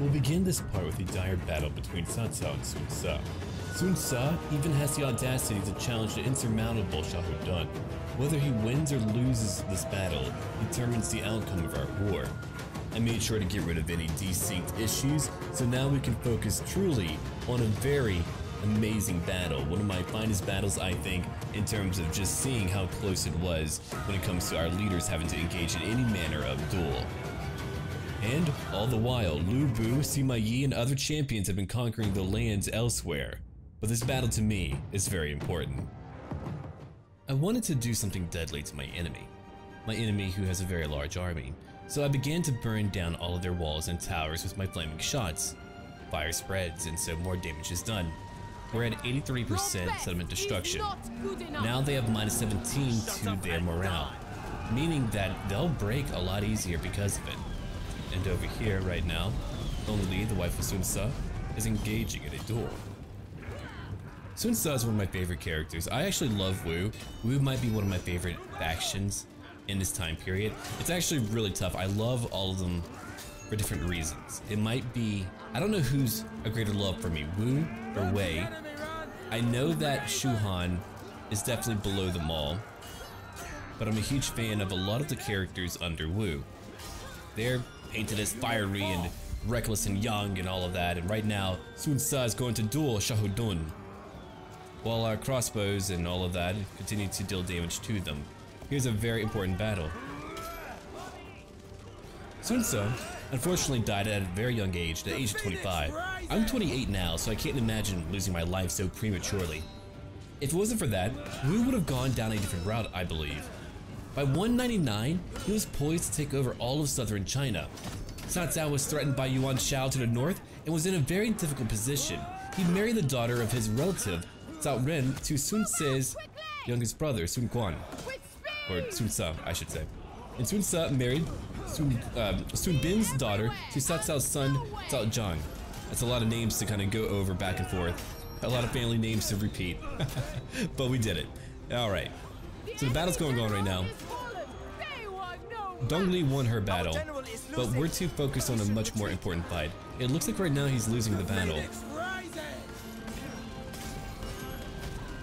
We'll begin this part with the dire battle between Sun Ce and Sun Ce. Sun Ce even has the audacity to challenge the insurmountable Xiahou Dun. Whether he wins or loses this battle determines the outcome of our war. I made sure to get rid of any desynced issues, so now we can focus truly on a very amazing battle. One of my finest battles, I think, in terms of just seeing how close it was when it comes to our leaders having to engage in any manner of duel. And all the while, Lu Bu, Sima Yi, and other champions have been conquering the lands elsewhere. But this battle to me is very important. I wanted to do something deadly to my enemy who has a very large army. So I began to burn down all of their walls and towers with my flaming shots. Fire spreads, and so more damage is done. We're at 83% settlement destruction. Now they have -17 to their morale, meaning that they'll break a lot easier because of it. And over here right now, Dong Li, the wife of Sun Ce, is engaging in a duel. Sun Ce is one of my favorite characters. I actually love Wu. Wu might be one of my favorite factions in this time period. It's actually really tough. I love all of them for different reasons. It might be, I don't know who's a greater love for me, Wu or Wei. I know that Shu Han is definitely below them all, but I'm a huge fan of a lot of the characters under Wu. They're painted as fiery and reckless and young and all of that, and right now Sun Ce is going to duel Xiahou Dun, while our crossbows and all of that continue to deal damage to them. Here's a very important battle. Sun Ce unfortunately died at a very young age, the age of 25. I'm 28 now, so I can't imagine losing my life so prematurely. If it wasn't for that, Wu would have gone down a different route, I believe. By 199, he was poised to take over all of southern China. Cao Cao was threatened by Yuan Shao to the north and was in a very difficult position. He married the daughter of his relative, Cao Ren, to Sun Ce's youngest brother, Sun Quan, or Sun Ce, I should say. And Sun Ce married Sun Bin's daughter to Cao Cao's son, Cao Zhang. That's a lot of names to kind of go over back and forth. A lot of family names to repeat. But we did it. Alright. So the battle's going on right now. Dong Li won her battle, but we're too focused on a much more important fight. It looks like right now he's losing the battle.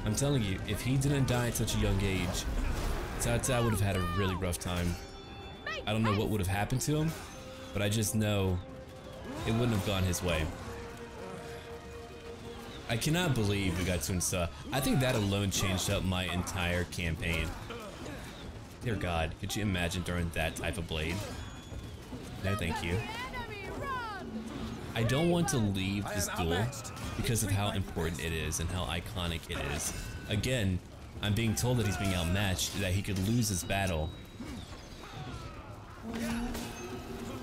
I'm telling you, if he didn't die at such a young age, Cao Cao would have had a really rough time. I don't know what would have happened to him, but I just know it wouldn't have gone his way. I cannot believe we got Sun Ce. I think that alone changed up my entire campaign. Dear God, could you imagine throwing that type of blade? No, thank you. I don't want to leave this duel because of how important it is and how iconic it is. Again, I'm being told that he's being outmatched, that he could lose his battle.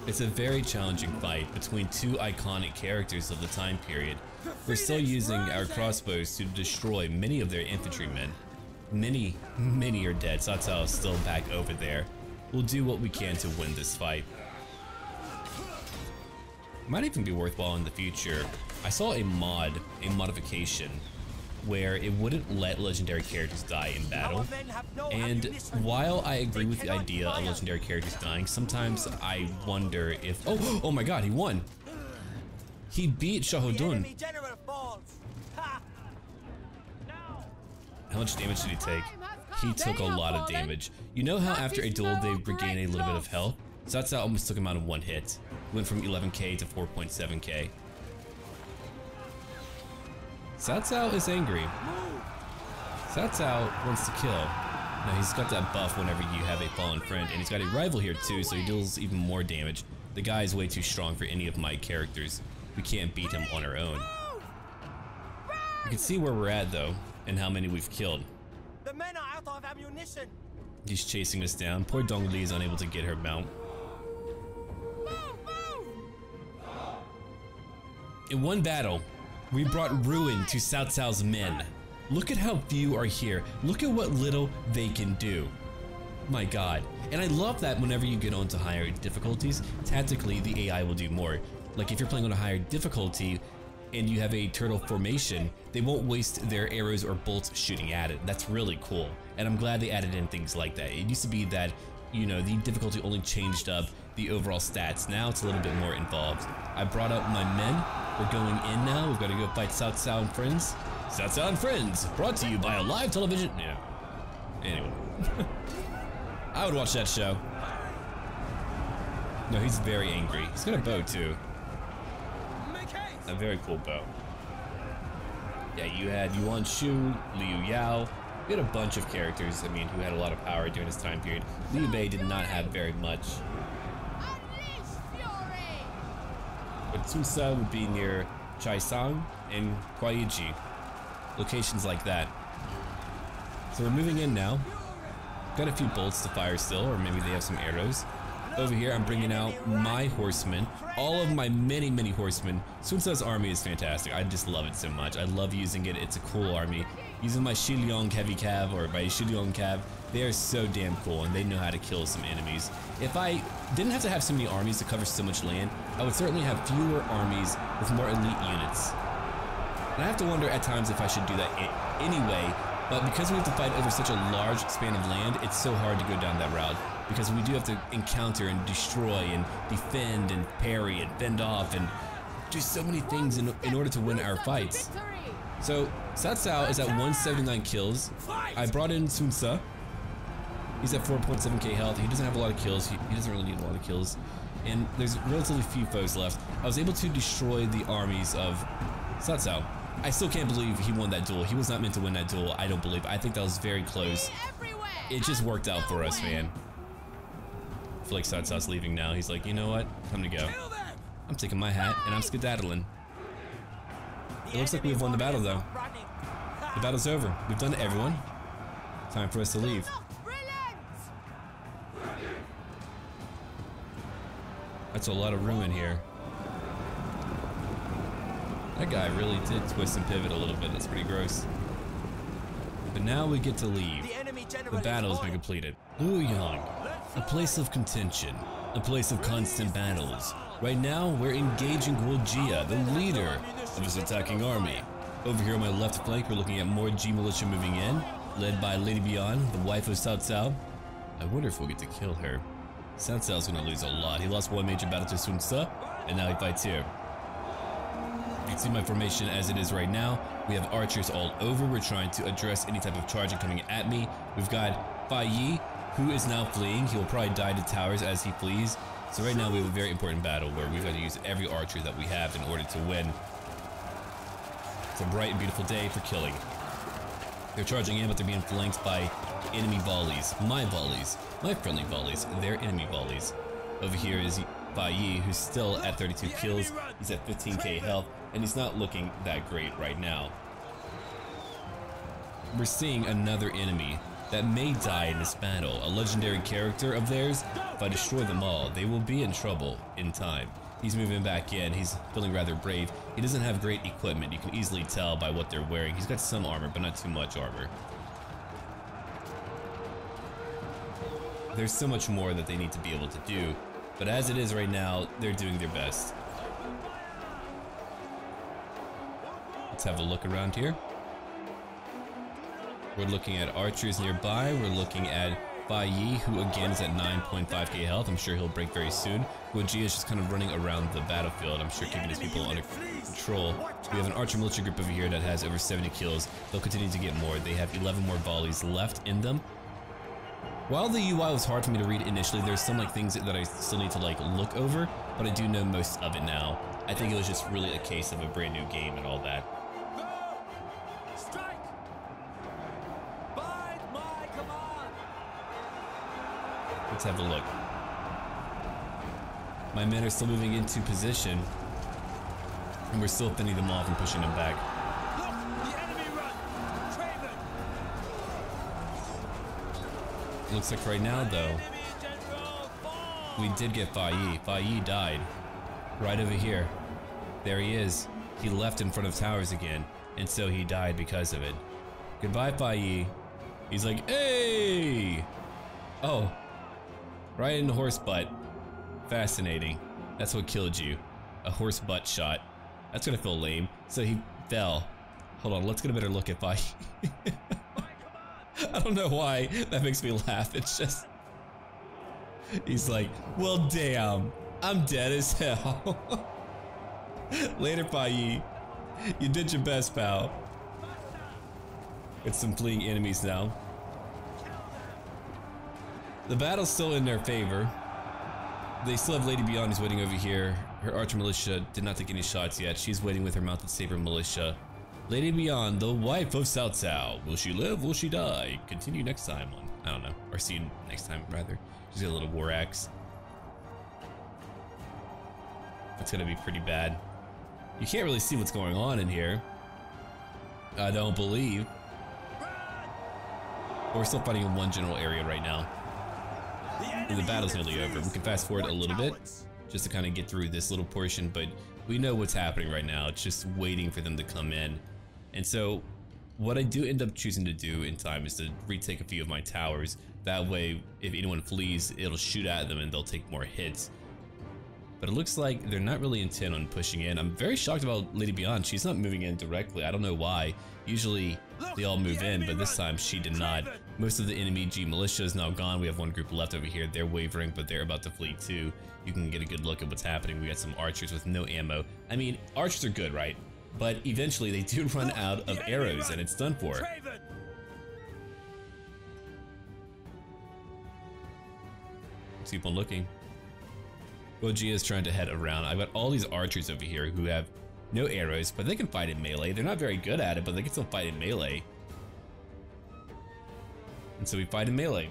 It's a very challenging fight between two iconic characters of the time period. We're still using our crossbows to destroy many of their infantrymen. Many are dead. Cao Cao is still back over there. We'll do what we can to win this fight. Might even be worthwhile in the future. I saw a modification, where it wouldn't let legendary characters die in battle. And while I agree with the idea of legendary characters dying, sometimes I wonder if, oh my God, he won. He beat Xiahou Dun. How much damage did he take? He took a lot of damage. You know how after a duel they regain a little bit of health? So that's how I almost took him out in one hit. Went from 11k to 4.7k. Cao Cao is angry. Cao Cao wants to kill. Now he's got that buff whenever you have a fallen friend, and he's got a rival here too, so he deals even more damage. The guy is way too strong for any of my characters. We can't beat him on our own. You can see where we're at though, and how many we've killed. The men are out of ammunition. He's chasing us down. Poor Dong Li is unable to get her mount. In one battle, we brought ruin to Cao Cao's men. Look at how few are here. Look at what little they can do. My God. And I love that whenever you get onto higher difficulties, tactically the AI will do more. Like if you're playing on a higher difficulty and you have a turtle formation, they won't waste their arrows or bolts shooting at it. That's really cool. And I'm glad they added in things like that. It used to be that you know, the difficulty only changed up the overall stats. Now it's a little bit more involved. I brought up my men. We're going in now. We've got to go fight Cao Cao and friends. Cao Cao and friends, brought to you by a live television. Yeah. Anyway. I would watch that show. No, he's very angry. He's got a bow too. A very cool bow. Yeah, you had Yuan Shu, Liu Yao. We had a bunch of characters, I mean, who had a lot of power during this time period. Liu Bei did not have very much. But Tusa would be near Chaisang and Kuaiji. Locations like that. So we're moving in now. Got a few bolts to fire still, or maybe they have some arrows. Over here, I'm bringing out my horsemen. All of my many, many horsemen. Sun Ce's army is fantastic. I just love it so much. I love using it. It's a cool army. Using my Shiliong Heavy Cav or my Shiliong Cav, they are so damn cool and they know how to kill some enemies. If I didn't have to have so many armies to cover so much land, I would certainly have fewer armies with more elite units. And I have to wonder at times if I should do that anyway, but because we have to fight over such a large span of land, it's so hard to go down that route. Because we do have to encounter and destroy and defend and parry and fend off and do so many things in order to win our fights. So Cao Cao is at 179 kills. I brought in Sun Ce. He's at 4.7k health. He doesn't have a lot of kills. He doesn't really need a lot of kills. And there's relatively few foes left. I was able to destroy the armies of Cao Cao. I still can't believe he won that duel. He was not meant to win that duel. I don't believe. I think that was very close. It just worked out for us, man. I feel like Cao Cao's leaving now. He's like, you know what? Time to go. I'm taking my hat and I'm skedaddling. It looks like we've won the battle though. The battle's over. We've done it, everyone. Time for us to leave. That's a lot of ruin here. That guy really did twist and pivot a little bit. That's pretty gross. But now we get to leave. The battle's been completed. Luyang, a place of contention, a place of constant battles. Right now, we're engaging Guo Jia, the leader of his attacking army. Over here on my left flank, we're looking at more G militia moving in, led by Lady Bian, the wife of Cao Cao. I wonder if we'll get to kill her. Cao Cao's gonna lose a lot. He lost one major battle to Sun Ce, and now he fights here. You can see my formation as it is right now. We have archers all over. We're trying to address any type of charging coming at me. We've got Fa Yi, who is now fleeing. He'll probably die to towers as he flees. So right now we have a very important battle where we've got to use every archer that we have in order to win. It's a bright and beautiful day for killing. They're charging in, but they're being flanked by enemy volleys, my friendly volleys, their enemy volleys. Over here is Bai Yi, who's still at 32 kills. He's at 15k health, and he's not looking that great right now. We're seeing another enemy that may die in this battle, a legendary character of theirs. If I destroy them all, they will be in trouble in time. He's moving back in, he's feeling rather brave. He doesn't have great equipment, you can easily tell by what they're wearing. He's got some armor, but not too much armor. There's so much more that they need to be able to do, but as it is right now, they're doing their best. Let's have a look around here. We're looking at archers nearby. We're looking at Bai Yi, who again is at 9.5k health. I'm sure he'll break very soon. Guo Jia is just kind of running around the battlefield. I'm sure keeping his people under control. We have an archer militia group over here that has over 70 kills. They'll continue to get more. They have 11 more volleys left in them. While the UI was hard for me to read initially, there's some like things that I still need to like look over, but I do know most of it now. I think it was just really a case of a brand new game and all that. Let's have a look. My men are still moving into position, and we're still fending them off and pushing them back. Look, the enemy run. Looks like right now, though, we did get Fa Yi. Fa Yi died right over here. There he is. He left in front of towers again, and so he died because of it. Goodbye, Fa Yi. He's like, hey! Oh. Right in the horse butt. Fascinating. That's what killed you. A horse butt shot. That's gonna feel lame. So he fell. Hold on, let's get a better look at Bai. I don't know why that makes me laugh. It's just He's like, well, damn, I'm dead as hell. Later, Bai Yi. You did your best, pal. It's some fleeing enemies now. The battle's still in their favor. They still have Lady Beyond is waiting over here. Her archer militia did not take any shots yet. She's waiting with her mounted saber militia. Lady Beyond, the wife of Cao Cao. Will she live? Will she die? Continue next time on, I don't know, or see you next time rather. She's got a little war axe. It's gonna be pretty bad. You can't really see what's going on in here. I don't believe. But we're still fighting in one general area right now. And the battle's nearly over. We can fast forward a little bit just to kind of get through this little portion, but we know what's happening right now. It's just waiting for them to come in. And so what I do end up choosing to do in time is to retake a few of my towers. That way, if anyone flees, it'll shoot at them and they'll take more hits. But it looks like they're not really intent on pushing in. I'm very shocked about Lady Beyond. She's not moving in directly. I don't know why. Usually they all move in, but this time she did not. Most of the enemy G militia is now gone. We have one group left over here. They're wavering, but they're about to flee too. You can get a good look at what's happening. We got some archers with no ammo. I mean, archers are good, right? But eventually they do run out of arrows and it's done for. Let's keep on looking. Guo Jia is trying to head around. I've got all these archers over here who have no arrows, but they can fight in melee. They're not very good at it, but they can still fight in melee. And so we fight in melee.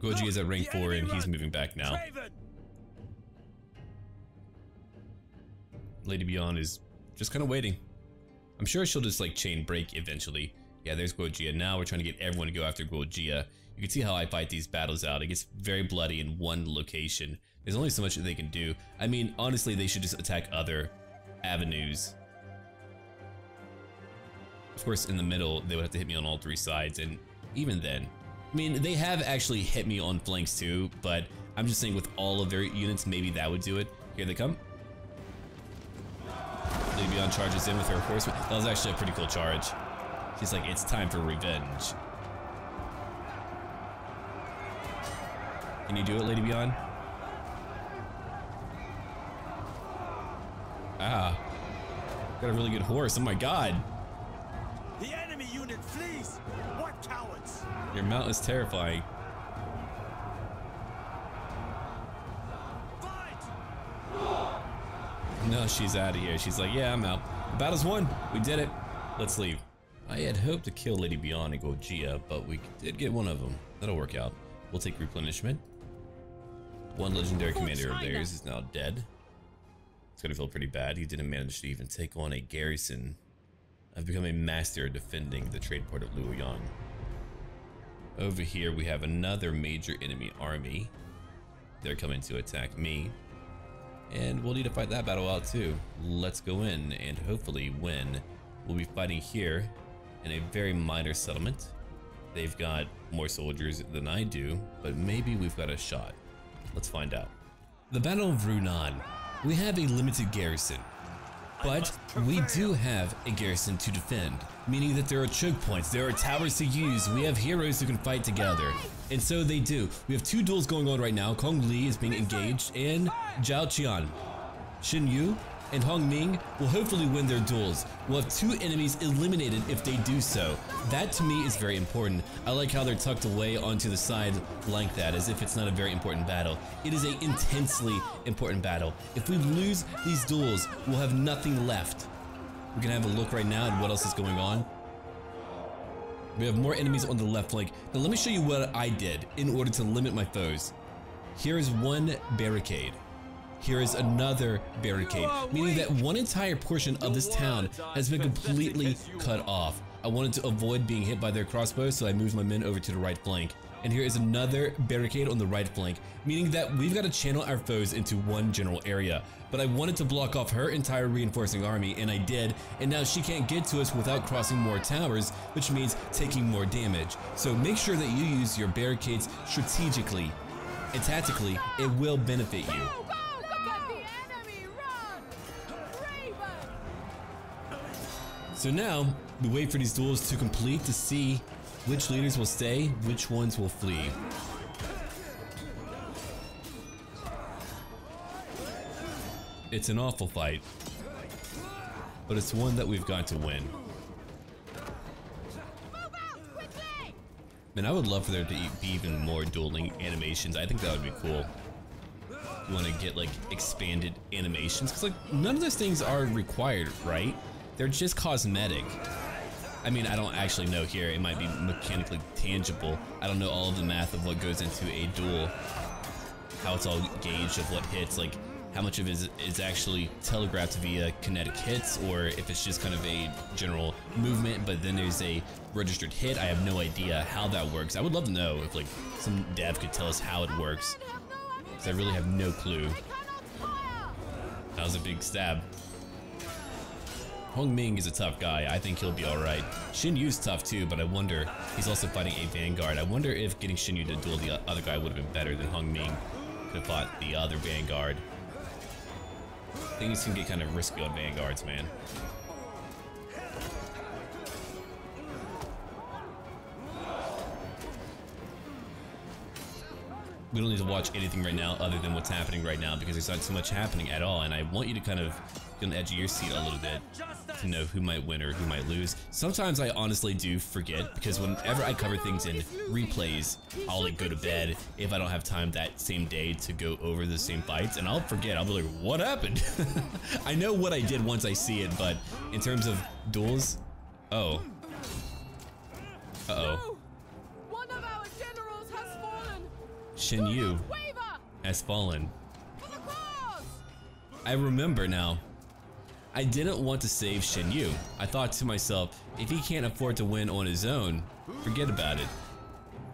Guo Jia is at rank 4 and he's moving back now. Lady Beyond is just kind of waiting. I'm sure she'll just like chain break eventually. Yeah, there's Guo Jia. Now we're trying to get everyone to go after Guo Jia. You can see how I fight these battles out. It gets very bloody in one location. There's only so much that they can do. I mean, honestly, they should just attack other avenues. Of course, in the middle, they would have to hit me on all three sides, and even then, I mean, they have actually hit me on flanks too, but I'm just saying with all of their units, maybe that would do it. Here they come. Lady Beyond charges in with her horseman. That was actually a pretty cool charge. She's like, it's time for revenge. Can you do it, Lady Beyond? Ah, got a really good horse. Oh my God! The enemy unit flees. What cowards! Your mount is terrifying. Fight. No, she's out of here. She's like, yeah, I'm out. The battle's won. We did it. Let's leave. I had hoped to kill Lady Beyond and Guo Jia, but we did get one of them. That'll work out. We'll take replenishment. One legendary commander of theirs is now dead. It's gonna feel pretty bad. He didn't manage to even take on a garrison. I've become a master at defending the trade port of Luoyang. Over here, we have another major enemy army. They're coming to attack me. And we'll need to fight that battle out too. Let's go in and hopefully win. We'll be fighting here in a very minor settlement. They've got more soldiers than I do, but maybe we've got a shot. Let's find out. The Battle of Runan. We have a limited garrison, but we do have a garrison to defend, meaning that there are choke points, there are towers to use, we have heroes who can fight together. And so they do. We have two duels going on right now. Kong Li is being engaged and Zhao Qian. Shen Yu and Hong Ming will hopefully win their duels. We'll have two enemies eliminated if they do so. That to me is very important. I like how they're tucked away onto the side like that, as if it's not a very important battle. It is an intensely important battle. If we lose these duels, we'll have nothing left. We can have a look right now at what else is going on. We have more enemies on the left flank. Now let me show you what I did in order to limit my foes. Here is one barricade. Here is another barricade, meaning that one entire portion of this town has been completely cut off. I wanted to avoid being hit by their crossbows, so I moved my men over to the right flank. And here is another barricade on the right flank, meaning that we've got to channel our foes into one general area. But I wanted to block off her entire reinforcing army, and I did, and now she can't get to us without crossing more towers, which means taking more damage. So make sure that you use your barricades strategically and tactically. It will benefit you. So now, we wait for these duels to complete to see Which leaders will stay, which ones will flee? It's an awful fight, but it's one that we've got to win. Man, I would love for there to be even more dueling animations. I think that would be cool. You want to get like expanded animations, because like none of those things are required, right? They're just cosmetic. I mean, I don't actually know here. It might be mechanically tangible. I don't know all of the math of what goes into a duel, how it's all gauged of what hits, like how much of it is actually telegraphed via kinetic hits, or if it's just kind of a general movement, but then there's a registered hit. I have no idea how that works. I would love to know if like some dev could tell us how it works, because I really have no clue. That was a big stab. Hong Ming is a tough guy. I think he'll be alright. Shen Yu's tough too, but I wonder, he's also fighting a vanguard. I wonder if getting Shen Yu to duel the other guy would have been better than Hong Ming could have fought the other vanguard. Things can get kind of risky on vanguards, man. We don't need to watch anything right now other than what's happening right now, because there's not so much happening at all, and I want you to kind of get on the edge of your seat a little bit to know who might win or who might lose. Sometimes I honestly do forget, because whenever I cover things in replays, I'll like go to bed if I don't have time that same day to go over the same fights, and I'll forget. I'll be like, what happened? I know what I did once I see it, but in terms of duels, oh. Uh-oh. Shen Yu has fallen. I remember now. I didn't want to save Shen Yu. I thought to myself, if he can't afford to win on his own, forget about it.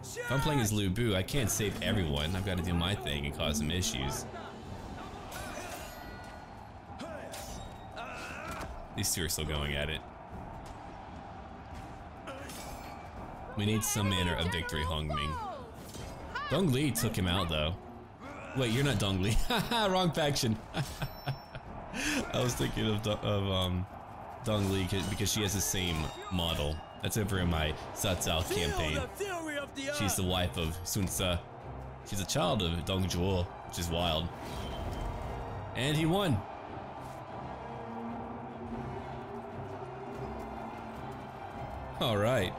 If I'm playing as Lu Bu, I can't save everyone. I've got to do my thing and cause some issues. These two are still going at it. We need some manner of victory, Hong Ming. Dong Li took him out though. Wait, you're not Dong Li. Haha, wrong faction. I was thinking of Dong Li because she has the same model. That's over in my Cao Cao campaign. She's the wife of Sun Ce. She's a child of Dong Zhuo, which is wild. And he won. Alright.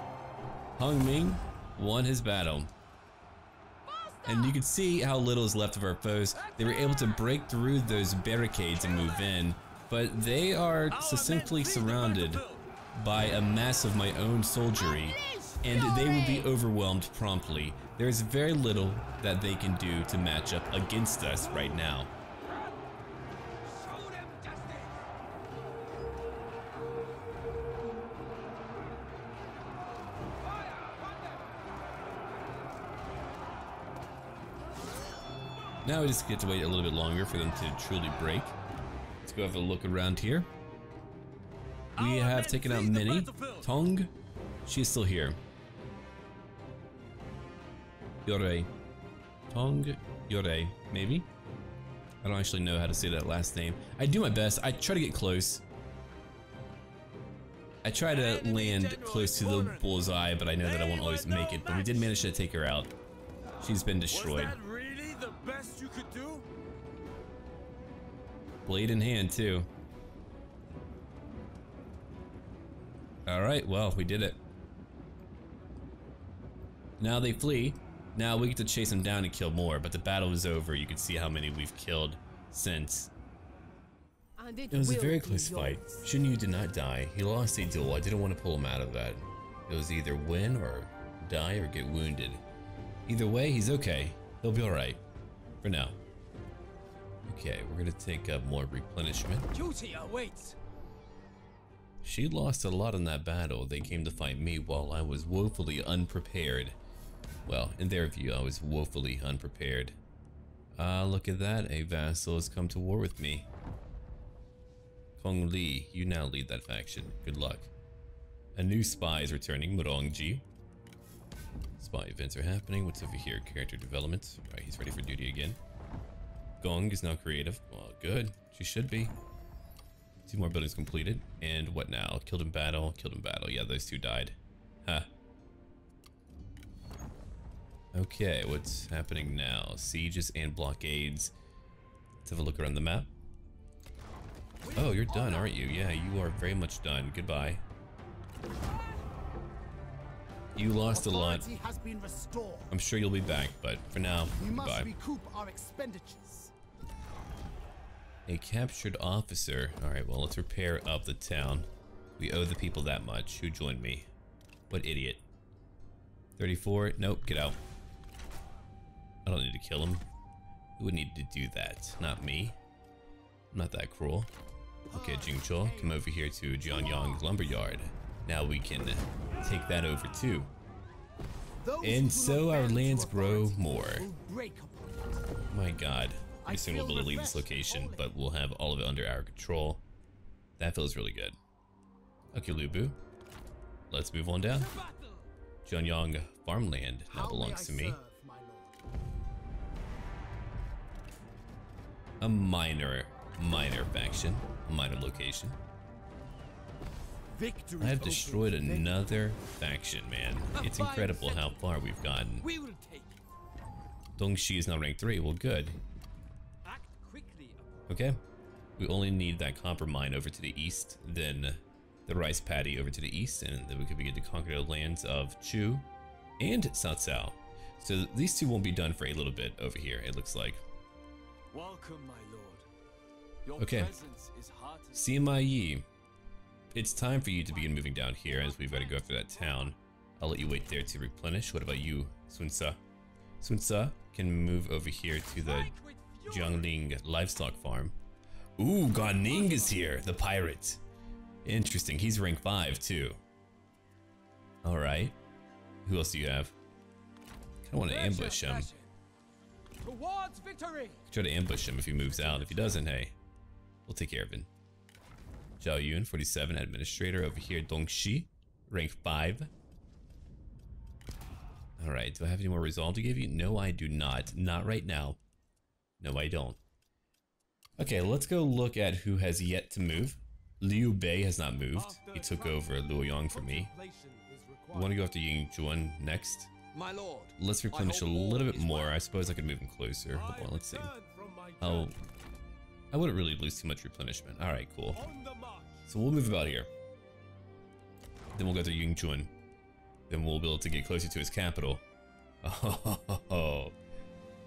Hong Ming won his battle. And you can see how little is left of our foes. They were able to break through those barricades and move in, but they are succinctly surrounded by a mass of my own soldiery, and they will be overwhelmed promptly. There is very little that they can do to match up against us right now. Now we just get to wait a little bit longer for them to truly break. Let's go have a look around here. We have taken out Minnie. Tong, she's still here. Yorei. Tong Yorei, maybe? I don't actually know how to say that last name. I do my best. I try to get close. I try to land close to the bullseye, but I know that I won't always make it. But we did manage to take her out. She's been destroyed. Best you could do? Blade in hand too. Alright, well, we did it. Now they flee. Now we get to chase them down and kill more, but the battle is over. You can see how many we've killed since. It was a very close fight. Shen Yu did not die. He lost a duel. I didn't want to pull him out of that. It was either win or die or get wounded. Either way, he's okay. He'll be alright. For now. Okay, we're gonna take up more replenishment. Duty awaits. She lost a lot in that battle. They came to fight me while I was woefully unprepared. Well, in their view, I was woefully unprepared. Ah, look at that. A vassal has come to war with me. Kong Li, you now lead that faction. Good luck. A new spy is returning, Murongji. Spy events are happening. What's over here? Character development. Alright, he's ready for duty again. Gong is now creative. Well, good. She should be. Two more buildings completed. And what now? Killed in battle. Killed in battle. Yeah, those two died. Huh. Okay, what's happening now? Sieges and blockades. Let's have a look around the map. Oh, you're done, aren't you? Yeah, you are very much done. Goodbye. You lost a lot. I'm sure you'll be back, but for now, we must recoup our expenditures. A captured officer. All right, well, let's repair up the town. We owe the people that much. Who joined me? What idiot? 34? Nope, get out. I don't need to kill him. Who would need to do that? Not me. I'm not that cruel. Okay, Jingchul, come over here to Jianyang's lumberyard. Now we can take that over too. And so our lands grow more. My god. Pretty soon we'll be able to leave this location, but we'll have all of it under our control. That feels really good. Okay, Lu Bu. Let's move on down. Jianyang farmland now belongs to me. A minor faction, a minor location. I have destroyed another faction, man. It's incredible how far we've gotten. Dongxi is now rank 3. Well, good. Okay. We only need that copper mine over to the east, then the rice paddy over to the east, and then we could begin to conquer the lands of Chu and Satsao. So these two won't be done for a little bit over here, it looks like. Welcome, my lord. Your presence is heartening. Sima Yi, it's time for you to begin moving down here, as we've got to go after that town. I'll let you wait there to replenish. What about you, Sun Ce? Sun Ce can move over here to the Jiangling livestock farm. Ooh, Gan Ning is here, the pirate. Interesting, he's rank 5 too. All right, who else do you have? I want to ambush him. Towards victory. Try to ambush him if he moves out. If he doesn't, hey, we'll take care of him. Zhao Yun, 47, administrator over here. Dongxi, rank 5. All right, do I have any more resolve to give you? No, I do not. Not right now. No, I don't. Okay, let's go look at who has yet to move. Liu Bei has not moved. He took over Luoyang for me. I want to go after Ying Juan next. My lord, let's replenish a little bit more. I suppose I could move him closer. Hold on, let's see. Oh, I wouldn't really lose too much replenishment. All right, cool. So we'll move about here. Then we'll go to Yingchuan. Then we'll be able to get closer to his capital. Oh,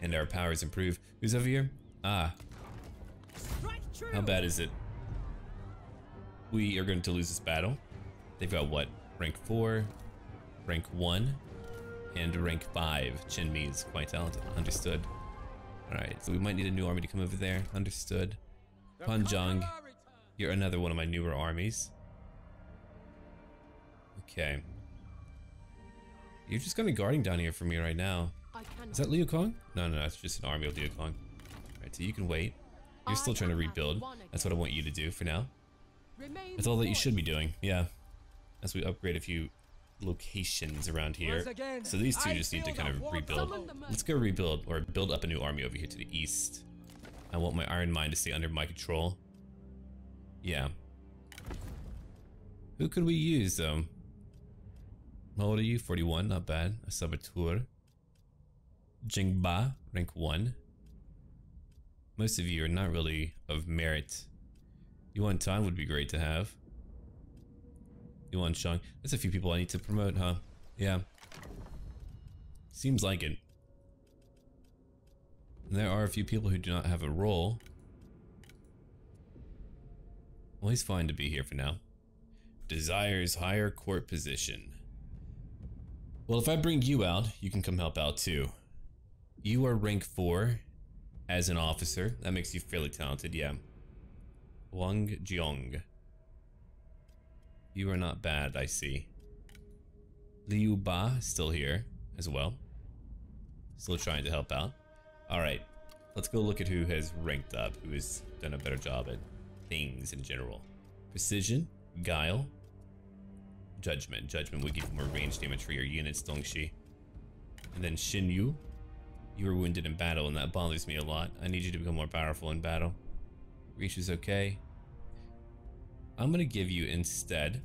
and our powers improve. Who's over here? Ah, how bad is it? We are going to lose this battle. They've got what? Rank 4, rank 1. And rank 5, Chen Mi is quite talented. Understood. Alright, so we might need a new army to come over there. Understood. Pan Zhang, you're another one of my newer armies. Okay. You're just gonna be guarding down here for me right now. Is that Liu Kong? No, no, it's just an army of Liu Kong. Alright, so you can wait. You're still trying to rebuild. That's what I want you to do for now. That's all that you should be doing, yeah. As we upgrade a few locations around here. So these two just need to kind of rebuild. Let's go rebuild or build up a new army over here to the east. I want my iron mine to stay under my control. Yeah. Who could we use? How old are you? 41, not bad. A saboteur. Jingba, rank 1. Most of you are not really of merit. Yuan Tan would be great to have. Yuan Shao. That's a few people I need to promote, huh? Yeah. Seems like it. There are a few people who do not have a role. Well, he's fine to be here for now. Desires higher court position. Well, if I bring you out, you can come help out too. You are rank 4 as an officer. That makes you fairly talented, yeah. Wang Jiong. You are not bad, I see. Liu Ba still here as well. Still trying to help out. Alright, let's go look at who has ranked up, who has done a better job at things in general. Precision, Guile, Judgment. Judgment would give more range damage for your units, Dongxi. And then Shen Yu. You were wounded in battle and that bothers me a lot. I need you to become more powerful in battle. Reach is okay. I'm gonna give you instead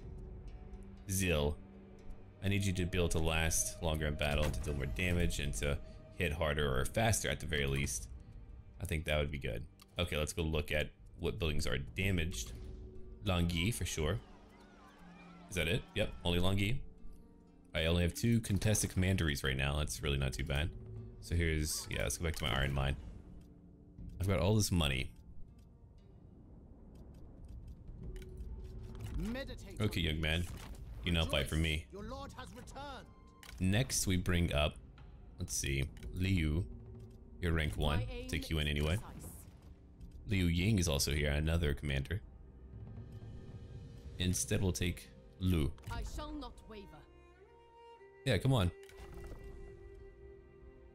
Zil I need you to be able to last longer in battle, to deal more damage, and to hit harder or faster at the very least. I think that would be good. Okay, let's go look at what buildings are damaged. Langyi, for sure. Is that it? Yep, only Langyi. I only have 2 contested commanderies right now. That's really not too bad. So here's, yeah, let's go back to my iron mine. I've got all this money. Okay, young man, you now fight for me. Your lord has returned. Next, we bring up, let's see, Liu. You're rank 1. Take you in anyway. Liu Ying is also here, another commander. Instead, we'll take Lu. I shall not waver. Yeah, come on.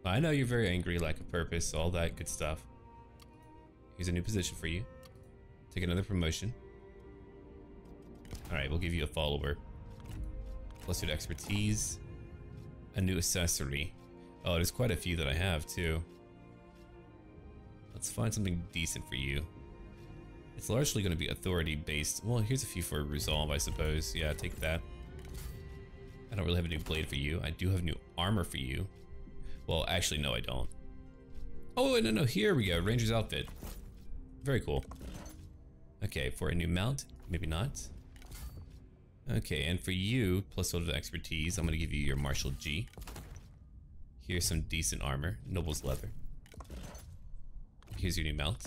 I know you're very angry, lack of purpose, all that good stuff. Here's a new position for you. Take another promotion. Alright, we'll give you a follower. Plus 2 to expertise. A new accessory. Oh, there's quite a few that I have too. Let's find something decent for you. It's largely going to be authority based. Well, here's a few for resolve, I suppose. Yeah, take that. I don't really have a new blade for you. I do have new armor for you. Well, actually, no, I don't. Oh, no, no, here we go. Ranger's outfit. Very cool. Okay, for a new mount, maybe not. Okay, and for you, plus a little expertise, I'm going to give you your Marshal G. Here's some decent armor, Noble's Leather. Here's your new mount.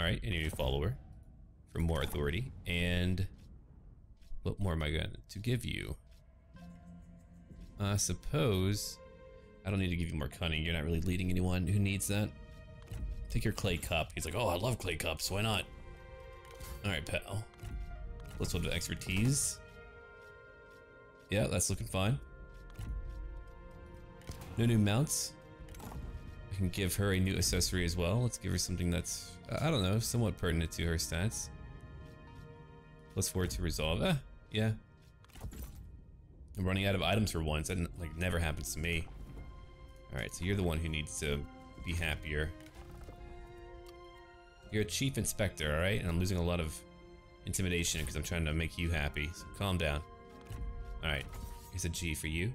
Alright, and your new follower for more authority. And what more am I going to give you? I suppose I don't need to give you more cunning. You're not really leading anyone who needs that. Take your clay cup. He's like, oh, I love clay cups. Why not? Alright, pal. Let's go to expertise. Yeah, that's looking fine. No new mounts. I can give her a new accessory as well. Let's give her something that's, I don't know, somewhat pertinent to her stats. Plus 4 to resolve. Ah, yeah. I'm running out of items for once. That like never happens to me. Alright, so you're the one who needs to be happier. You're a chief inspector, alright? And I'm losing a lot of intimidation because I'm trying to make you happy. So calm down. Alright, here's a G for you.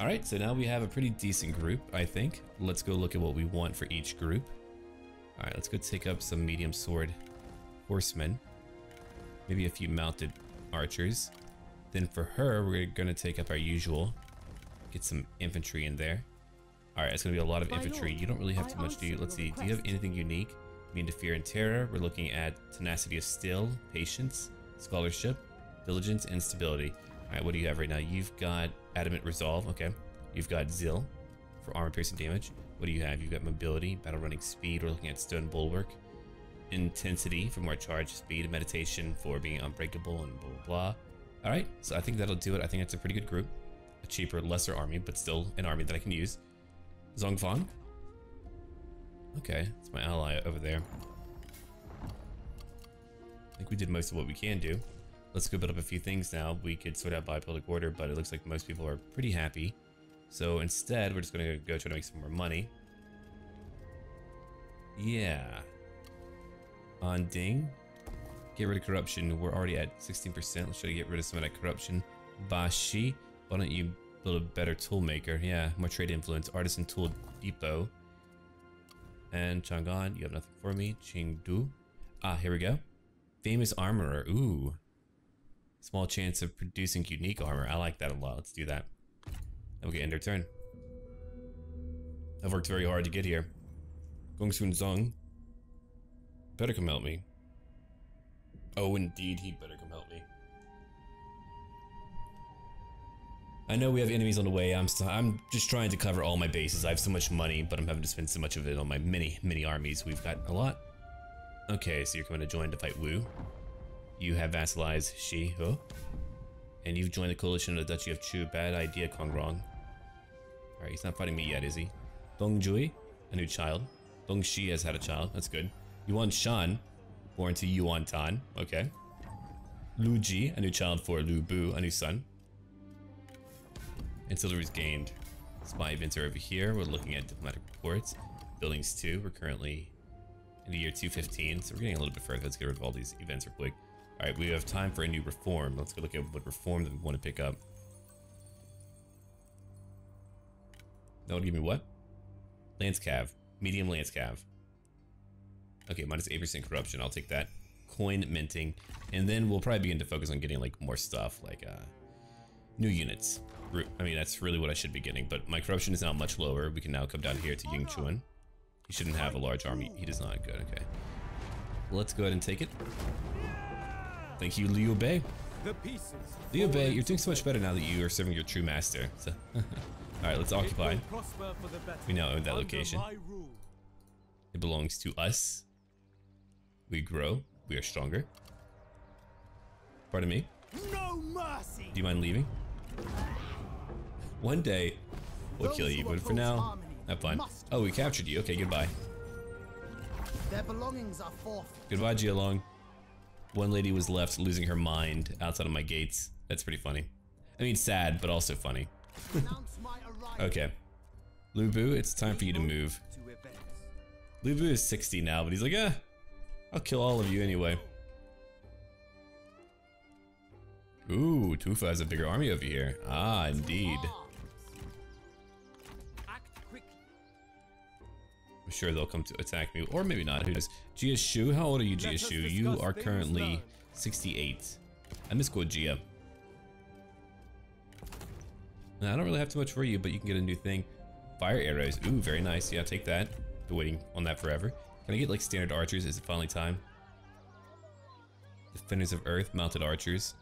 Alright, so now we have a pretty decent group, I think. Let's go look at what we want for each group. Alright, let's go take up some medium sword horsemen. Maybe a few mounted archers. Then for her, we're gonna take up our usual. Get some infantry in there. Alright, it's gonna be a lot of infantry. You don't really have too much, do you? Let's see, do you have anything unique? Immune to fear and terror. We're looking at tenacity of steel, patience, scholarship, diligence, and stability. Alright, what do you have right now? You've got adamant resolve, okay. You've got zeal for armor piercing damage. What do you have? You've got mobility, battle running speed. We're looking at stone bulwark. Intensity for more charge, speed, meditation for being unbreakable, and blah, blah, blah. All right, so I think that'll do it. I think that's a pretty good group. A cheaper, lesser army, but still an army that I can use. Zhongfang. Okay, it's my ally over there. I think we did most of what we can do. Let's go build up a few things now. We could sort out by public order, but it looks like most people are pretty happy. So instead, we're just going to go try to make some more money. Yeah. On Ding. Get rid of corruption. We're already at 16%. Let's try to get rid of some of that corruption. Bashi, why don't you build a better tool maker? Yeah, more trade influence. Artisan tool depot. And Chang'an, you have nothing for me. Chengdu. Ah, here we go. Famous armorer. Ooh. Small chance of producing unique armor. I like that a lot. Let's do that. And we can end our turn. I've worked very hard to get here. Gongsun Zong. Better come help me. Oh, indeed, he'd better come help me. I know we have enemies on the way. I'm just trying to cover all my bases. I have so much money, but I'm having to spend so much of it on my many armies. We've got a lot. Okay, so you're coming to join to fight Wu. You have vassalized Xihe, and you've joined the coalition of the Duchy of Chu. Bad idea, Kong Rong. All right, he's not fighting me yet, is he? Dong Zhuo, a new child. Dongxi has had a child. That's good. Yuan Shan, born to Yuan Tan. Okay. Lu Ji, a new child for Lu Bu, a new son. Ancillaries gained. Spy events are over here. We're looking at diplomatic reports. Buildings 2. We're currently in the year 215, so we're getting a little bit further. Let's get rid of all these events real quick. All right, we have time for a new reform. Let's go look at what reform that we want to pick up. That would give me what? Lance Cav. Medium Lance Cav. Okay, minus 8% corruption. I'll take that. Coin minting. And then we'll probably begin to focus on getting like more stuff like new units. I mean, that's really what I should be getting, but my corruption is now much lower. We can now come down here to Ying Chuan. He shouldn't have a large army. He does not. Good, okay. Let's go ahead and take it. Thank you, Liu Bei. Liu Bei, you're doing so much better now that you are serving your true master. So alright, let's occupy. We now own that location. It belongs to us. We grow. We are stronger. Pardon me? No mercy. Do you mind leaving? One day, we'll kill you, but for now, have fun. Oh, we captured you. Okay, goodbye. Their belongings are forfeit. Goodbye, Jialong. One lady was left losing her mind outside of my gates. That's pretty funny. I mean, sad, but also funny. Okay. Lu Bu, it's time for you to move. Lu Bu is 60 now, but he's like, eh, I'll kill all of you anyway. Ooh, Tufa has a bigger army over here. Ah, indeed. I'm sure they'll come to attack me, or maybe not. Who knows? Jia Shu, how old are you, Jia Shu? You are currently 68. I miss Guo Jia. Now, I don't really have too much for you, but you can get a new thing. Fire arrows. Ooh, very nice. Yeah, take that. Been waiting on that forever. Can I get like standard archers? Is it finally time? Defenders of Earth, mounted archers.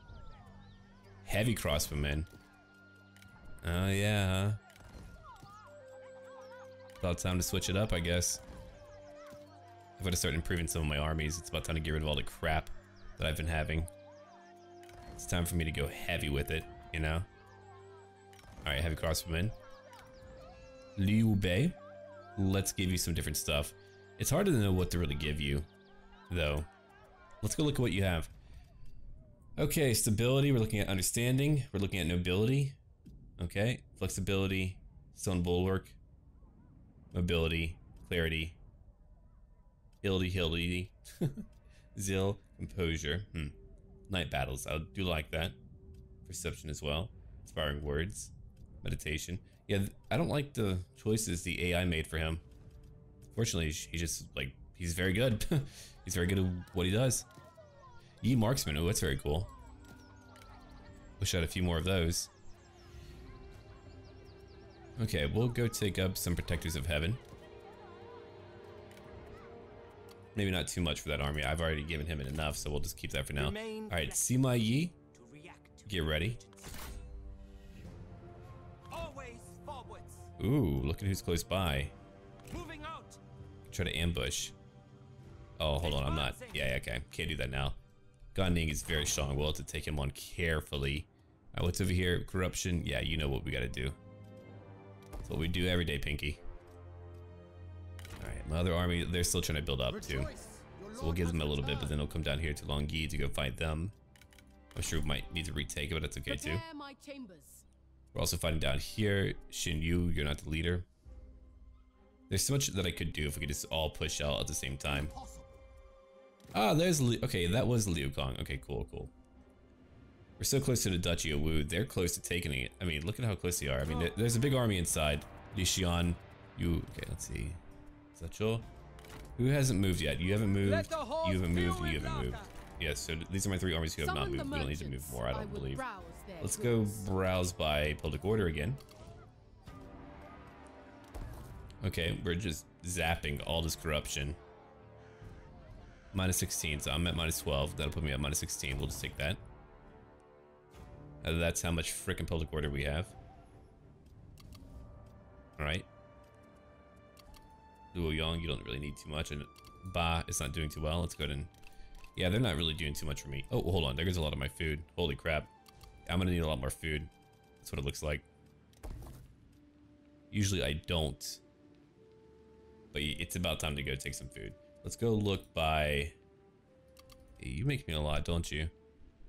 Heavy crossbowmen. Oh yeah. About time to switch it up, I guess. I've got to start improving some of my armies. It's about time to get rid of all the crap that I've been having. It's time for me to go heavy with it, you know? Alright, heavy crossbowmen. Liu Bei, let's give you some different stuff. It's hard to know what to really give you, though. Let's go look at what you have. Okay, stability, we're looking at understanding, we're looking at nobility, okay, flexibility, stone bulwark, mobility, clarity, hildy, zeal, composure, night battles, I do like that, perception as well, inspiring words, meditation, yeah, I don't like the choices the AI made for him, fortunately he just, like, he's very good, he's very good at what he does. Yi Marksman, oh that's very cool. Wish I had a few more of those. Okay, we'll go take up some Protectors of Heaven. Maybe not too much for that army, I've already given him enough, so we'll just keep that for now. Alright, Sima Yi, get ready. Ooh, look at who's close by. Try to ambush. Oh, hold on, I'm not, yeah, okay, can't do that now. Gan Ning is very strong. We'll have to take him on carefully. All right, what's over here? Corruption. Yeah, you know what we gotta do. That's what we do every day, Pinky. All right, my other army, they're still trying to build up too. So we'll give them a little bit, but then they'll come down here to Longyi to go fight them. I'm sure we might need to retake it, but that's okay too. We're also fighting down here. Shen Yu, you're not the leader. There's so much that I could do if we could just all push out at the same time. Ah, there's Liu. Okay, that was Liu Kong. Okay, cool. We're so close to the Duchy of Wu. They're close to taking it. I mean, look at how close they are. I mean, there's a big army inside. Li Xian, you. Okay, let's see. Is that Zhao? Who hasn't moved yet? You haven't moved. You haven't moved. You haven't moved. Yes. Yeah, so these are my three armies who have not moved. We don't need to move more. I don't believe. Let's go browse by public order again. Okay, we're just zapping all this corruption. Minus 16, so I'm at minus 12. That'll put me at minus 16. We'll just take that. That's how much frickin' public order we have. Alright. Luo Yang, you don't really need too much. And Ba is not doing too well. Let's go ahead and. Yeah, they're not really doing too much for me. Oh, hold on. There goes a lot of my food. Holy crap. I'm gonna need a lot more food. That's what it looks like. Usually I don't. But it's about time to go take some food. Let's go look by. You make me a lot, don't you?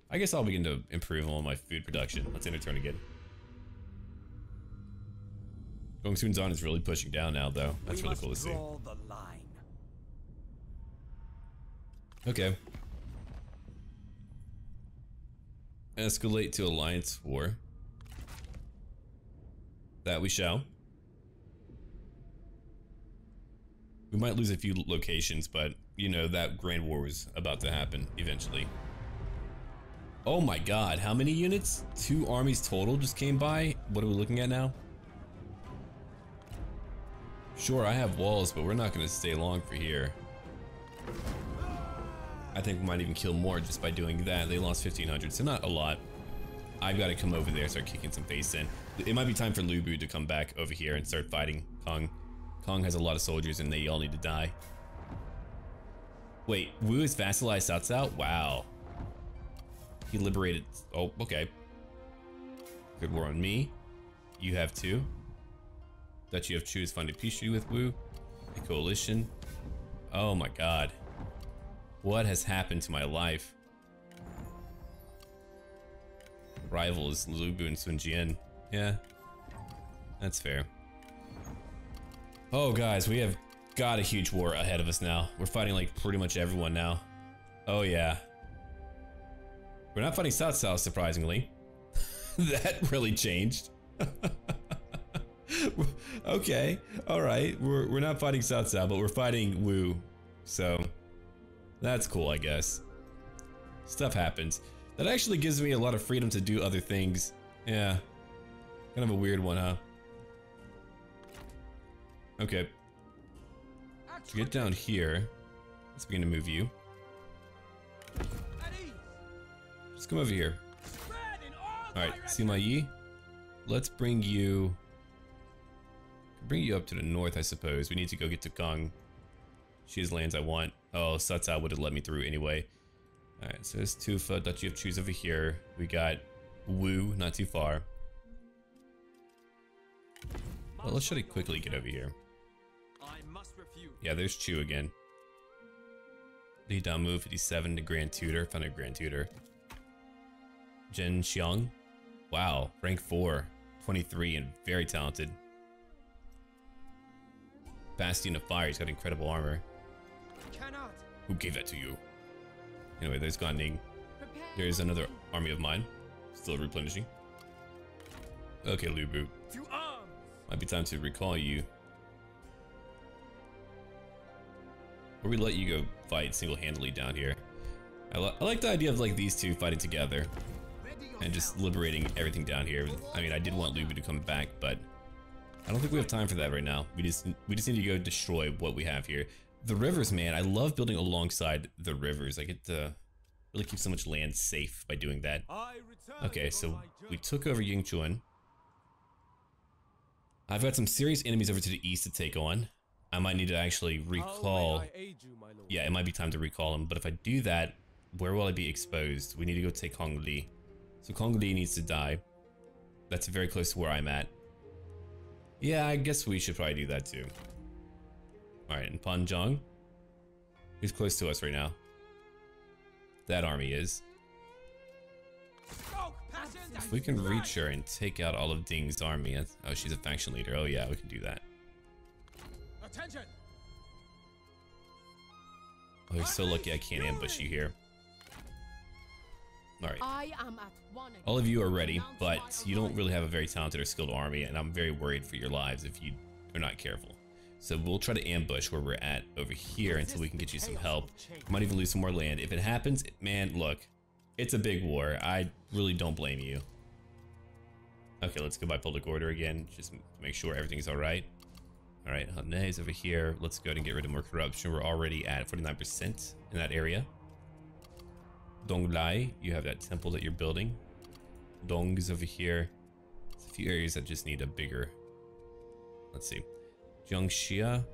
I guess I'll begin to improve on my food production. Let's end our turn again. Gongsun Zan is really pushing down now, though. That's really cool to see. Okay. escalate to alliance war. That we shall. We might lose a few locations, but you know, that grand war was about to happen eventually. Oh my god, how many units? 2 armies total just came by? What are we looking at now? Sure, I have walls, but we're not going to stay long for here. I think we might even kill more just by doing that. They lost 1,500, so not a lot. I've got to come over there and start kicking some base in. It might be time for Lu Bu to come back over here and start fighting Kong. Kong has a lot of soldiers and they all need to die. Wait, Wu has vassalized Cao Cao? Wow. He liberated. Oh, okay. Good war on me. You have 2. Duchy of Chu has funded peace treaty with Wu. A coalition. Oh my god. What has happened to my life? Rivals Lu Bu and Sun Jian. Yeah. That's fair. Oh, guys, we have got a huge war ahead of us now. We're fighting like pretty much everyone now. Oh, yeah. We're not fighting Cao Cao, surprisingly. That really changed. Okay, all right. We're not fighting Cao Cao, but we're fighting Wu. So that's cool, I guess. Stuff happens. That actually gives me a lot of freedom to do other things. Yeah, kind of a weird one, huh? Okay, so get down here. Let's begin to move you. Just come over here. Alright, Sima Yi, let's bring you up to the north, I suppose. We need to go get to Kong. She has lands I want. Oh, Cao Cao would have let me through anyway. Alright, so there's Tufa, Duchy of Chu's over here. We got Wu, not too far. Well, let's try to quickly get over here. Yeah, there's Chu again. Li Damu, 57 to Grand Tutor. Found a Grand Tutor. Zhen Xiang. Wow, rank 4. 23 and very talented. Bastion of Fire. He's got incredible armor. Who gave that to you? Anyway, there's Gan Ning. There's another army of mine. Still replenishing. Okay, Lu Bu. Might be time to recall you. Or we let you go fight single-handedly down here. I like the idea of like these two fighting together and just liberating everything down here. I mean, I did want Lu Bu to come back, but I don't think we have time for that right now. We just need to go destroy what we have here. The rivers, man, I love building alongside the rivers. I get to really keep so much land safe by doing that. Okay, so we took over Yingchuan. I've got some serious enemies over to the east to take on. I might need to actually recall. Yeah, it might be time to recall him, but if I do that, where will I be exposed? We need to go take Kong Li. So Kong Li needs to die. That's very close to where I'm at. Yeah, I guess we should probably do that too. Alright, and Pan Zhang? He's close to us right now. That army is. If we can reach her and take out all of Ding's army. Oh, she's a faction leader. Oh yeah, we can do that. Attention. Oh, you're so lucky I can't ambush you here. Alright. All of you are ready, but you don't really have a very talented or skilled army, and I'm very worried for your lives if you are not careful. So we'll try to ambush where we're at over here until we can get you some help. We might even lose some more land. If it happens, man, look. It's a big war. I really don't blame you. Okay, let's go by public order again, just to make sure everything's alright. Alright, Hanei's over here. Let's go ahead and get rid of more corruption. We're already at 49% in that area. Dong Lai, you have that temple that you're building. Dong is over here. There's a few areas that just need a bigger... Let's see. Jiangxia.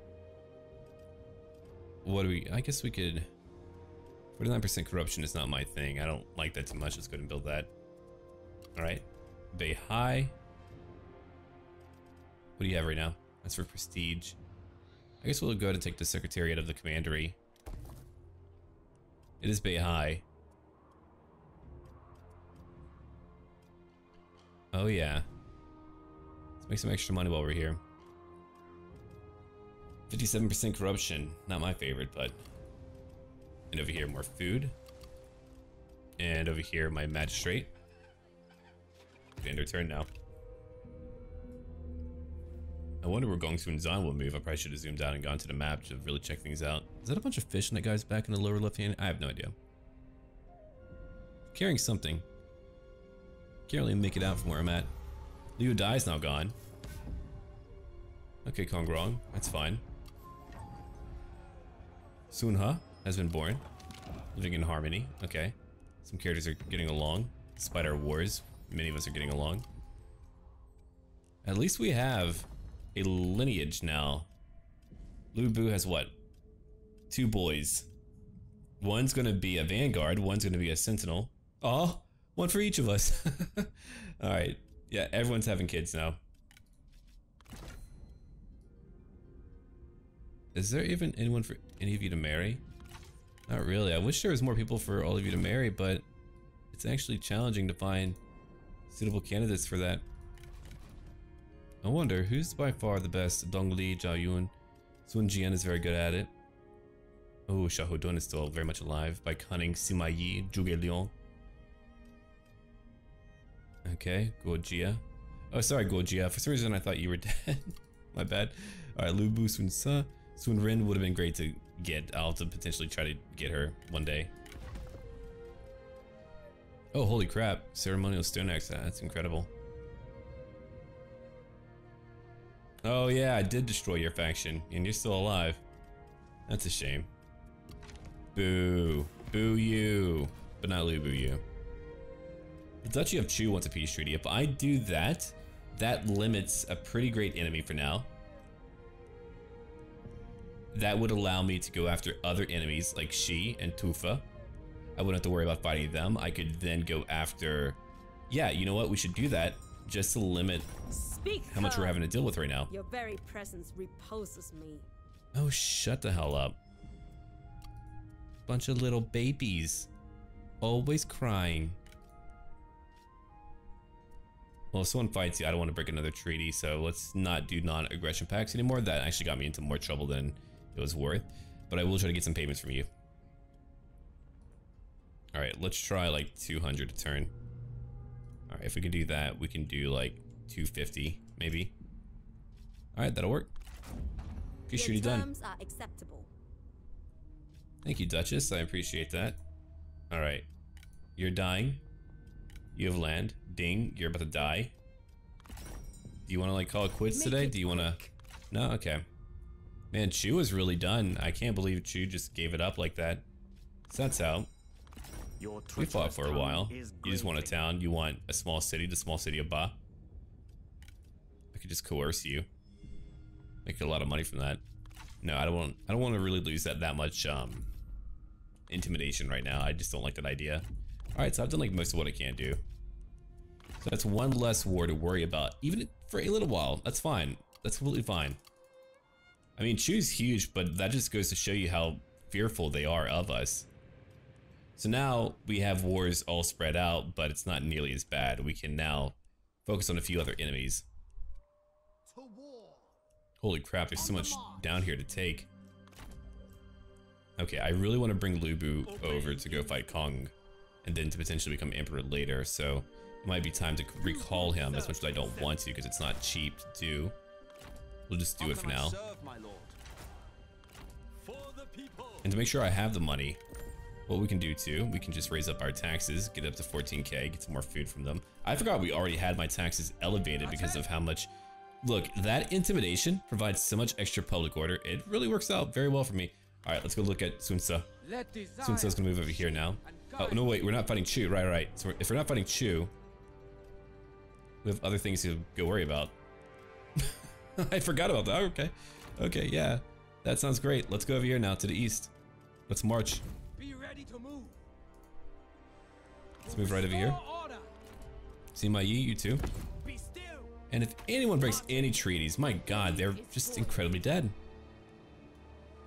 What do we... I guess we could... 49% corruption is not my thing. I don't like that too much. Let's go ahead and build that. Alright. Beihai. What do you have right now? That's for prestige. I guess we'll go ahead and take the Secretariat of the Commandery. It is Beihai. Oh yeah. Let's make some extra money while we're here. 57% corruption. Not my favorite, but... And over here, more food. And over here, my magistrate. to end her turn now. I wonder where Gong Sun Zan will move. I probably should have zoomed out and gone to the map to really check things out. Is that a bunch of fish in that guy's back in the lower left hand? I have no idea. Carrying something. Can't really make it out from where I'm at. Liu Dai's now gone. Okay, Kong Rong. That's fine. Sun Ha has been born. Living in harmony. Okay. Some characters are getting along. Despite our wars, many of us are getting along. At least we have a lineage now. Lu Bu has what? 2 boys. One's gonna be a vanguard, one's gonna be a sentinel. Oh, one for each of us. Alright, yeah, everyone's having kids now. Is there even anyone for any of you to marry? Not really. I wish there was more people for all of you to marry, but it's actually challenging to find suitable candidates for that. I wonder who's by far the best. Dong Li, Zhao Yun, Sun Jian is very good at it. Oh, Xiahou Dun is still very much alive by cunning. Sima Yi, Zhuge Liang. Okay, Guo Jia. Oh, sorry, Guo Jia. For some reason, I thought you were dead. My bad. All right, Lu Bu, Sun Ce, Sun Ren would have been great to get. I'll have to potentially try to get her one day. Oh, holy crap! Ceremonial stone axe. That's incredible. Oh yeah, I did destroy your faction, and you're still alive. That's a shame. Boo. Boo you. But not Lu Bu you. The Duchy of Chu wants a peace treaty. If I do that, that limits a pretty great enemy for now. That would allow me to go after other enemies like Xi and Tufa. I wouldn't have to worry about fighting them. I could then go after... Yeah, you know what? We should do that just to limit... How much we're having to deal with right now. Your very presence repulses me. Oh, shut the hell up. Bunch of little babies. Always crying. Well, if someone fights you, I don't want to break another treaty, so let's not do non-aggression pacts anymore. That actually got me into more trouble than it was worth. But I will try to get some payments from you. Alright, let's try like 200 a turn. Alright, if we can do that, we can do like 250 maybe. All right, that'll work. Peace treaty done. Are acceptable. Thank you, Duchess. I appreciate that. All right, you're dying. You have land. Ding, you're about to die. Do you want to like call it quits today? Do you want to? No, okay. Man, Chu is really done. I can't believe Chu just gave it up like that. So that's out. We fought for a while. You just want a town. You want a small city. The small city of Ba. I could just coerce you. Make a lot of money from that. No, I don't want to really lose that much intimidation right now. I just don't like that idea. Alright, so I've done like most of what I can do. So that's one less war to worry about, even for a little while. That's fine. That's completely fine. I mean, Chu's huge, but that just goes to show you how fearful they are of us. So now we have wars all spread out, but it's not nearly as bad. We can now focus on a few other enemies. Holy crap, there's so much down here to take. Okay, I really want to bring Lu Bu over to go fight Kong, and then to potentially become Emperor later, so it might be time to recall him, as much as I don't want to, because it's not cheap to do. We'll just do it for now. And to make sure I have the money, what we can do too, we can just raise up our taxes, get up to 14k, get some more food from them. I forgot we already had my taxes elevated because of how much... Look, that intimidation provides so much extra public order. It really works out very well for me. All right, let's go look at Sun Ce. Sun Ce's gonna move over here now. Oh, no, wait, we're not fighting Chu, right. So if we're not fighting Chu, we have other things to go worry about. I forgot about that, okay, yeah. That sounds great. Let's go over here now to the east. Let's march. Be ready to move. Let's move right over here. Sima Yi, you too. And if anyone breaks any treaties, my god, they're just incredibly dead.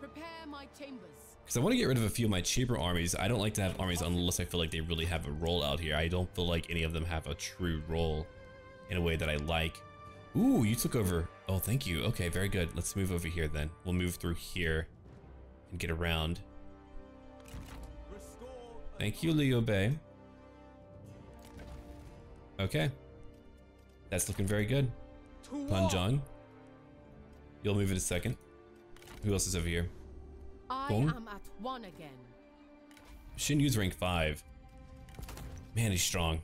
Because I want to get rid of a few of my cheaper armies. I don't like to have armies unless I feel like they really have a role out here. I don't feel like any of them have a true role in a way that I like. Ooh, you took over. Oh, thank you. Okay, very good. Let's move over here then. We'll move through here and get around. Thank you, Liu Bei. Okay. That's looking very good. Pan Zhang, you'll move in a second. Who else is over here? I am at one again. Shen Yu's rank 5. Man, he's strong.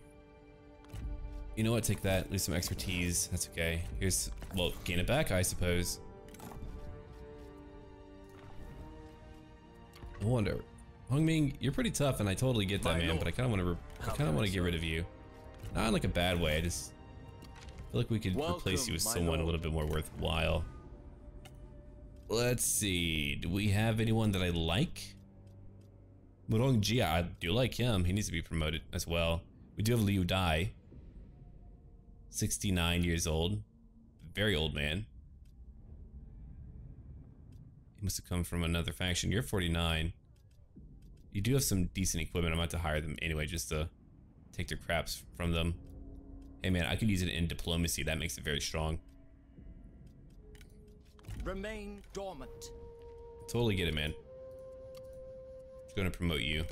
You know what? Take that. Lose some expertise. That's okay. Here's, well, gain it back, I suppose. No wonder. Hong Ming, you're pretty tough, and I totally get that, man. But I kind of want to. I kind of want to get rid of you. Not in like a bad way. I just feel like we could replace you with someone a little bit more worthwhile. Let's see. Do we have anyone that I like? Guo Jia, I do like him. He needs to be promoted as well. We do have Liu Dai. 69 years old. Very old man. He must have come from another faction. You're 49. You do have some decent equipment. I'm about to hire them anyway just to take their craps from them. Hey man, I could use it in diplomacy. That makes it very strong. Remain dormant. Totally get it, man. Just gonna promote you.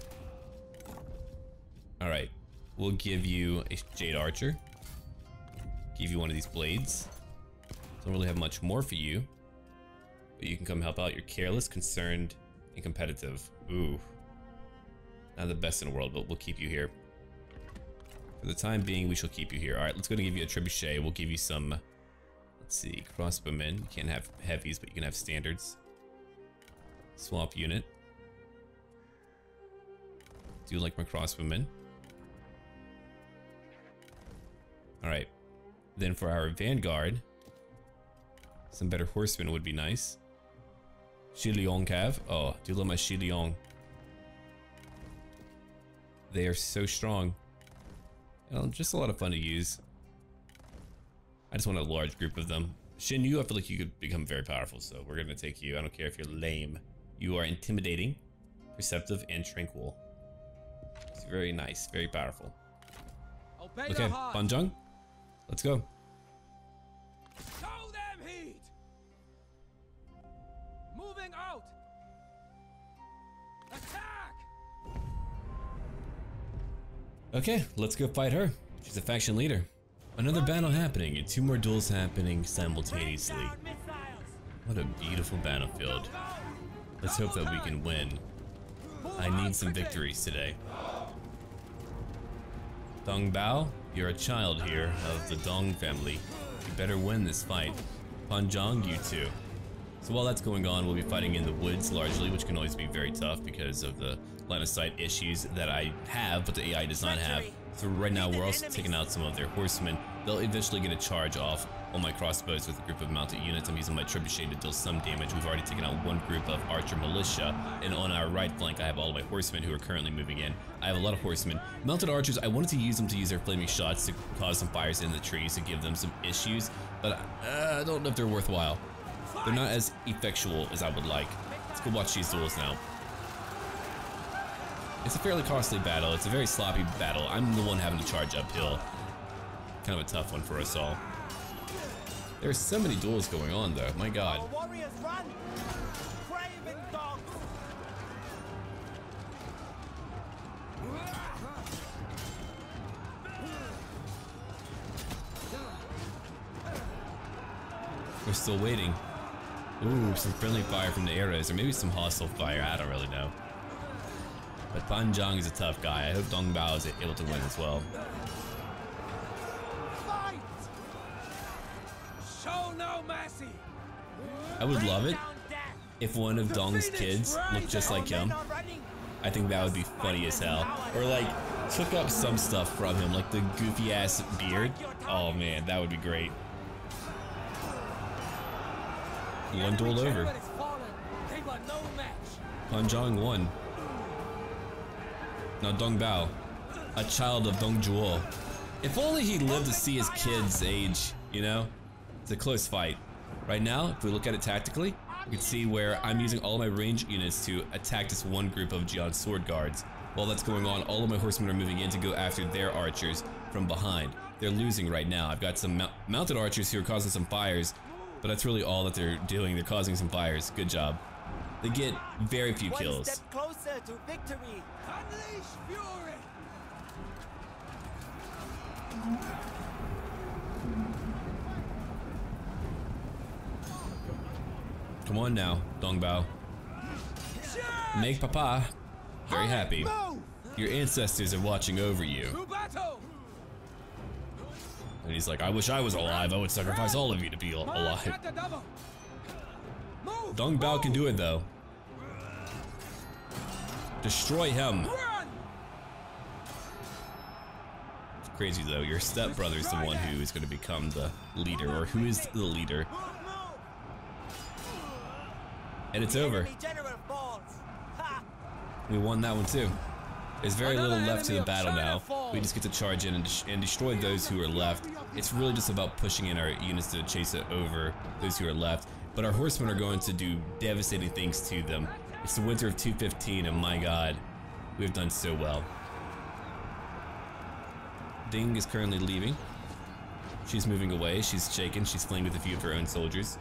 Alright. We'll give you a Jade Archer. Give you one of these blades. Don't really have much more for you. But you can come help out. You're careless, concerned, and competitive. Ooh. Not the best in the world, but we'll keep you here. For the time being, we shall keep you here. Alright, let's go and give you a trebuchet. We'll give you some, let's see, crossbowmen. You can't have heavies, but you can have standards. Swamp unit. Do you like my crossbowmen? Alright. Then for our vanguard, some better horsemen would be nice. Shiliong Cav. Oh, do you love my Shiliong? They are so strong. And just a lot of fun to use. I just want a large group of them. Shen Yu, I feel like you could become very powerful, so we're gonna take you. I don't care if you're lame. You are intimidating, perceptive, and tranquil. It's very nice, very powerful. Okay, Pan Zhang. Let's go. Show them heat. Moving out. Attack. Okay, let's go fight her. She's a faction leader. Another battle happening and two more duels happening simultaneously. What a beautiful battlefield. Let's hope that we can win. I need some victories today. Dong Bao, you're a child here of the Dong family. You better win this fight. Pan Zhang, you too. So while that's going on, we'll be fighting in the woods largely, which can always be very tough because of the line of sight issues that I have, but the AI does not have. So right now we're also taking out some of their horsemen. They'll eventually get a charge off on my crossbows with a group of mounted units. I'm using my trebuchet to deal some damage. We've already taken out one group of archer militia, and on our right flank I have all of my horsemen who are currently moving in. I have a lot of horsemen. Mounted archers, I wanted to use them to use their flaming shots to cause some fires in the trees to give them some issues, but I don't know if they're worthwhile. They're not as effectual as I would like. Let's go watch these duels now. It's a fairly costly battle. It's a very sloppy battle. I'm the one having to charge uphill. Kind of a tough one for us all. There's so many duels going on though, my god. We're still waiting. Ooh, some friendly fire from the arrows, or maybe some hostile fire, I don't really know. But Pan Zhang is a tough guy. I hope Dong Bao is able to win as well. Fight! Show no mercy. I would love it if one of Dong's kids looked just like him. I think that would be funny as hell. Or like, took up some stuff from him, like the goofy ass beard. Oh man, that would be great. One duel over. Pan Zhang won. Now Dong Bao, a child of Dong Zhuo. If only he lived to see his kids age, you know? It's a close fight. Right now, if we look at it tactically, you can see where I'm using all my range units to attack this one group of Jian sword guards. While that's going on, all of my horsemen are moving in to go after their archers from behind. They're losing right now. I've got some mounted archers who are causing some fires, but that's really all that they're doing. They're causing some fires. Good job. They get very few kills. One step closer to victory. Unleash fury. Come on now, Dong Bao. Make Papa very happy. Your ancestors are watching over you. And he's like, I wish I was alive. I would sacrifice all of you to be alive. Dong Bao can do it though. Destroy him. It's crazy though. Your stepbrother's the one who is going to become the leader, or who is the leader. And it's over. We won that one too. There's very little left to the battle now. We just get to charge in and destroy those who are left. It's really just about pushing in our units to chase it over those who are left. But our horsemen are going to do devastating things to them. It's the winter of 215, and my god, we've done so well. Ding is currently leaving. She's moving away, she's shaken, she's fleeing with a few of her own soldiers.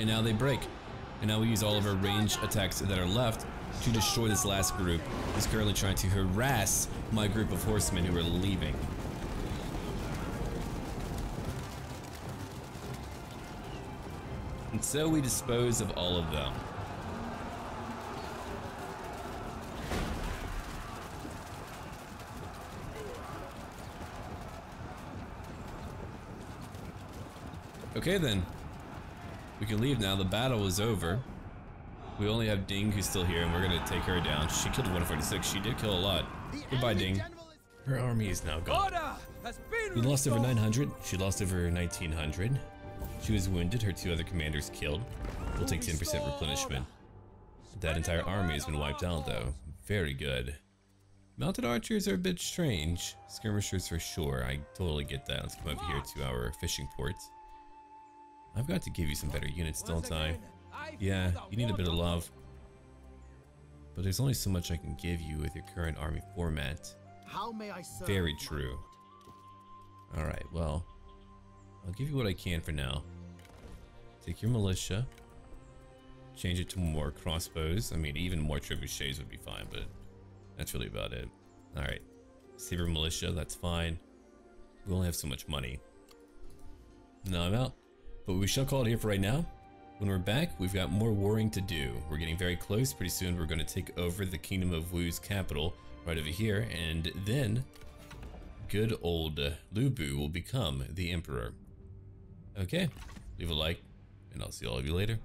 And now they break. And now we use all of our range attacks that are left to destroy this last group who's currently trying to harass my group of horsemen who are leaving. And so we dispose of all of them. Okay then. We can leave now, the battle is over. We only have Ding who's still here, and we're gonna take her down. She killed 146, she did kill a lot. Goodbye, Ding. Her army is now gone. We lost over 900, she lost over 1900. She was wounded, her two other commanders killed. We'll take 10% replenishment. That entire army has been wiped out though. Very good. Mounted archers are a bit strange. Skirmishers for sure, I totally get that. Let's come over here to our fishing port. I've got to give you some better units, don't I? Yeah, you need a bit of love. But there's only so much I can give you with your current army format. How may I serve? Very true. Alright, well, I'll give you what I can for now. Take your militia. Change it to more crossbows. I mean, even more trebuchets would be fine, but that's really about it. Alright, saber militia, that's fine. We only have so much money. No, I'm out. But we shall call it here for right now. When we're back, we've got more warring to do. We're getting very close. Pretty soon we're going to take over the Kingdom of Wu's capital right over here, and then good old Lu Bu will become the emperor. Okay, leave a like, and I'll see all of you later.